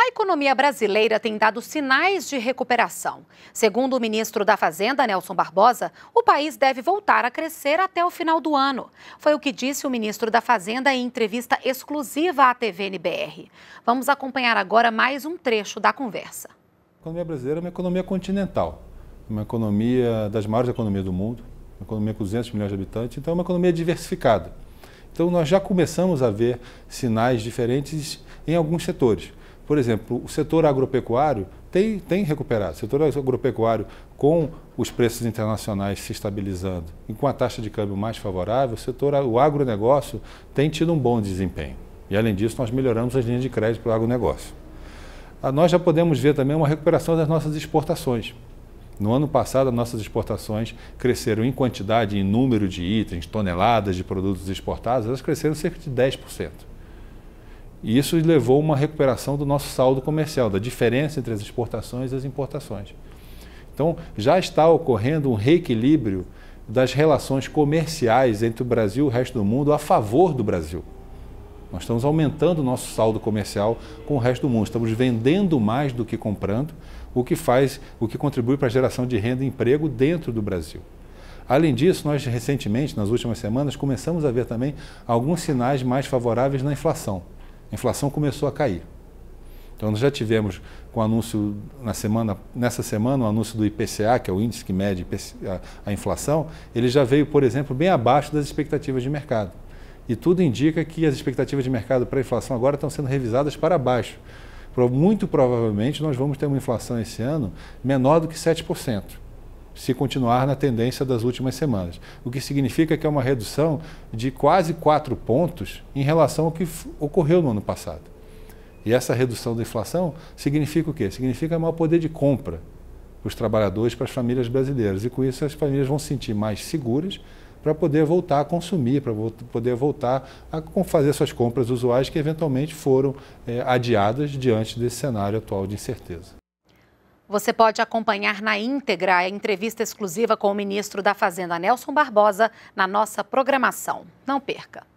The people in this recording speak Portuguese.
A economia brasileira tem dado sinais de recuperação. Segundo o ministro da Fazenda, Nelson Barbosa, o país deve voltar a crescer até o final do ano. Foi o que disse o ministro da Fazenda em entrevista exclusiva à TV NBR. Vamos acompanhar agora mais um trecho da conversa. A economia brasileira é uma economia continental, uma economia das maiores economias do mundo, uma economia com 200 milhões de habitantes, então é uma economia diversificada. Então nós já começamos a ver sinais diferentes em alguns setores. Por exemplo, o setor agropecuário tem recuperado. O setor agropecuário, com os preços internacionais se estabilizando e com a taxa de câmbio mais favorável, o agronegócio tem tido um bom desempenho. E, além disso, nós melhoramos as linhas de crédito para o agronegócio. Nós já podemos ver também uma recuperação das nossas exportações. No ano passado, as nossas exportações cresceram em quantidade, em número de itens, toneladas de produtos exportados, elas cresceram cerca de 10%. E isso levou a uma recuperação do nosso saldo comercial, da diferença entre as exportações e as importações. Então, já está ocorrendo um reequilíbrio das relações comerciais entre o Brasil e o resto do mundo a favor do Brasil. Nós estamos aumentando o nosso saldo comercial com o resto do mundo, estamos vendendo mais do que comprando, o que contribui para a geração de renda e emprego dentro do Brasil. Além disso, nós recentemente, nas últimas semanas, começamos a ver também alguns sinais mais favoráveis na inflação. A inflação começou a cair. Então, nós já tivemos com o anúncio nessa semana, o anúncio do IPCA, que é o índice que mede a inflação, ele já veio, por exemplo, bem abaixo das expectativas de mercado. E tudo indica que as expectativas de mercado para a inflação agora estão sendo revisadas para baixo. Muito provavelmente, nós vamos ter uma inflação esse ano menor do que 7%, se continuar na tendência das últimas semanas. O que significa que é uma redução de quase 4 pontos em relação ao que ocorreu no ano passado. E essa redução da inflação significa o quê? Significa maior poder de compra para os trabalhadores, para as famílias brasileiras. E com isso as famílias vão se sentir mais seguras para poder voltar a consumir, para poder voltar a fazer suas compras usuais que eventualmente foram adiadas diante desse cenário atual de incerteza. Você pode acompanhar na íntegra a entrevista exclusiva com o ministro da Fazenda, Nelson Barbosa, na nossa programação. Não perca!